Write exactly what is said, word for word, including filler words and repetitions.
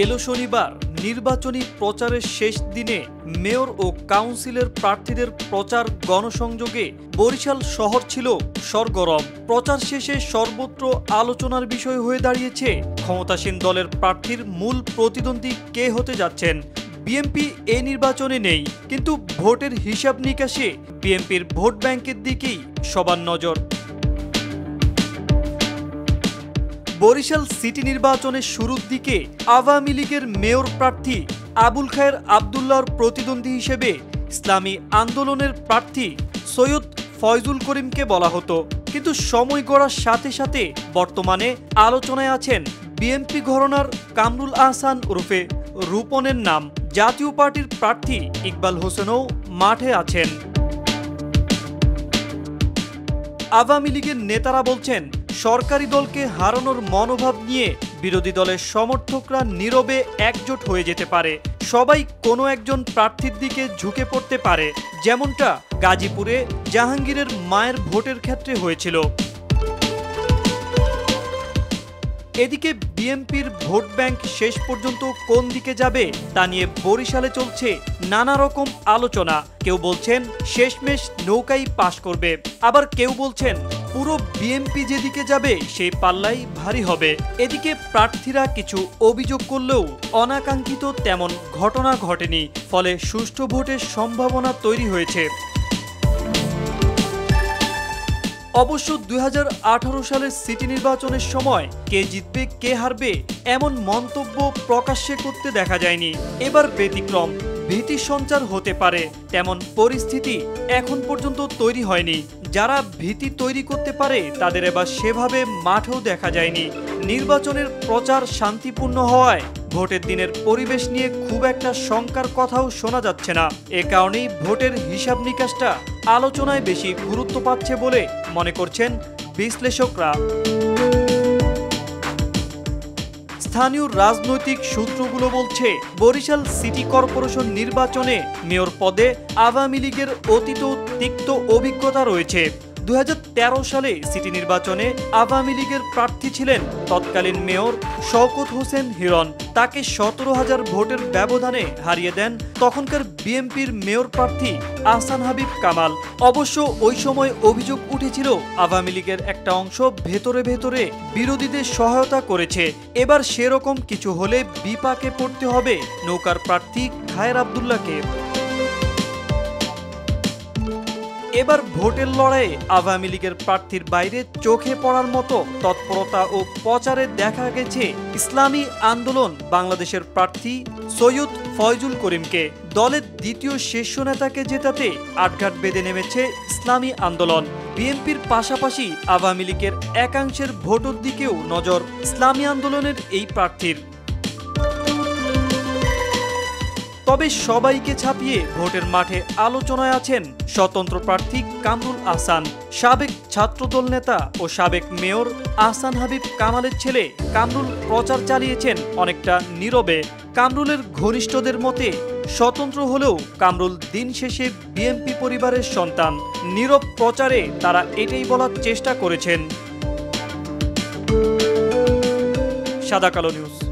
গেল শনিবার নির্বাচনী প্রচারের শেষ দিনে মেয়র ও কাউন্সিলের প্রার্থীদের প্রচার গণসংযোগে বরিশাল শহর ছিল সরগরম। প্রচার শেষে সর্বত্র আলোচনার বিষয় হয়ে দাঁড়িয়েছে ক্ষমতাসীন দলের প্রার্থীর মূল প্রতিদ্বন্দ্বী কে হতে যাচ্ছেন। বিএনপি এ নির্বাচনে নেই, কিন্তু ভোটের হিসাব নিকাশে বিএনপির ভোট ব্যাংকের দিকেই সবার নজর। বরিশাল সিটি নির্বাচনের শুরুর দিকে আওয়ামী লীগের মেয়র প্রার্থী আবুল খায়ের আব্দুল্লাহর প্রতিদ্বন্দ্বী হিসেবে ইসলামী আন্দোলনের প্রার্থী সৈয়দ ফয়জুল করিমকে বলা হতো, কিন্তু সময় গড়ার সাথে সাথে বর্তমানে আলোচনায় আছেন বিএনপি ঘরানার কামরুল আহসান ওরফে রূপনের নাম। জাতীয় পার্টির প্রার্থী ইকবাল হোসেনও মাঠে আছেন। আওয়ামী লীগের নেতারা বলছেন সরকারি দলকে হারানোর মনোভাব নিয়ে বিরোধী দলের সমর্থকরা নীরবে একজোট হয়ে যেতে পারে, সবাই কোনো একজন প্রার্থীর দিকে ঝুঁকে পড়তে পারে, যেমনটা গাজীপুরে জাহাঙ্গীরের মায়ের ভোটের ক্ষেত্রে হয়েছিল। এদিকে বিএনপির ভোট ব্যাংক শেষ পর্যন্ত কোন দিকে যাবে তা নিয়ে বরিশালে চলছে নানা রকম আলোচনা। কেউ বলছেন শেষমেশ নৌকাই পাশ করবে, আবার কেউ বলছেন পুরো বিএনপি যেদিকে যাবে সেই পাল্লাই ভারী হবে। এদিকে প্রার্থীরা কিছু অভিযোগ করলেও অনাকাঙ্ক্ষিত তেমন ঘটনা ঘটেনি, ফলে সুষ্ঠু ভোটের সম্ভাবনা তৈরি হয়েছে। অবশ্য দুই হাজার আঠারো সালের সিটি নির্বাচনের সময় কে জিতবে কে হারবে এমন মন্তব্য প্রকাশ্যে করতে দেখা যায়নি। এবার ব্যতিক্রম, ভীতি সঞ্চার হতে পারে তেমন পরিস্থিতি এখন পর্যন্ত তৈরি হয়নি। যারা ভীতি তৈরি করতে পারে তাদের এবার সেভাবে মাঠেও দেখা যায়নি। নির্বাচনের প্রচার শান্তিপূর্ণ হওয়ায় ভোটের দিনের পরিবেশ নিয়ে খুব একটা শঙ্কার কথাও শোনা যাচ্ছে না। এ কারণেই ভোটের হিসাব নিকাশটা আলোচনায় বেশি গুরুত্ব পাচ্ছে বলে মনে করছেন বিশ্লেষকরা। স্থানীয় রাজনৈতিক সূত্রগুলো বলছে বরিশাল সিটি কর্পোরেশন নির্বাচনে মেয়র পদে আওয়ামী লীগের অতীত তিক্ত অভিজ্ঞতা রয়েছে। দুই হাজার তেরো সালে সিটি নির্বাচনে আওয়ামী লীগের প্রার্থী ছিলেন তৎকালীন মেয়র শৌকত হোসেন হিরণ। তাকে সতেরো হাজার ভোটের ব্যবধানে হারিয়ে দেন তখনকার বিএনপির মেয়র প্রার্থী আহসান হাবিব কামাল। অবশ্য ওই সময় অভিযোগ উঠেছিল আওয়ামী লীগের একটা অংশ ভেতরে ভেতরে বিরোধীদের সহায়তা করেছে। এবার সেরকম কিছু হলে বিপাকে পড়তে হবে নৌকার প্রার্থী খায়ের আব্দুল্লাহকে। এবার ভোটের লড়াইয়ে আওয়ামী লীগের প্রার্থীর বাইরে চোখে পড়ার মতো তৎপরতা ও প্রচারে দেখা গেছে ইসলামী আন্দোলন বাংলাদেশের প্রার্থী সৈয়দ ফয়জুল করিমকে। দলের দ্বিতীয় শীর্ষ নেতাকে জেতাতে আটঘাট বেঁধে নেমেছে ইসলামী আন্দোলন। বিএনপির পাশাপাশি আওয়ামী লীগের একাংশের ভোটের দিকেও নজর ইসলামী আন্দোলনের এই প্রার্থীর। তবে সবাইকে ছাপিয়ে ভোটের মাঠে আলোচনায় আছেন স্বতন্ত্র প্রার্থী কামরুল আহসান। সাবেক ছাত্রদল নেতা ও সাবেক মেয়র আহসান হাবিব কামালের ছেলে কামরুল প্রচার চালিয়েছেন অনেকটা নীরবে। কামরুলের ঘনিষ্ঠদের মতে স্বতন্ত্র হলেও কামরুল দিন শেষে বিএনপি পরিবারের সন্তান। নীরব প্রচারে তারা এটাই বলার চেষ্টা করেছেন। সাদা কালো নিউজ।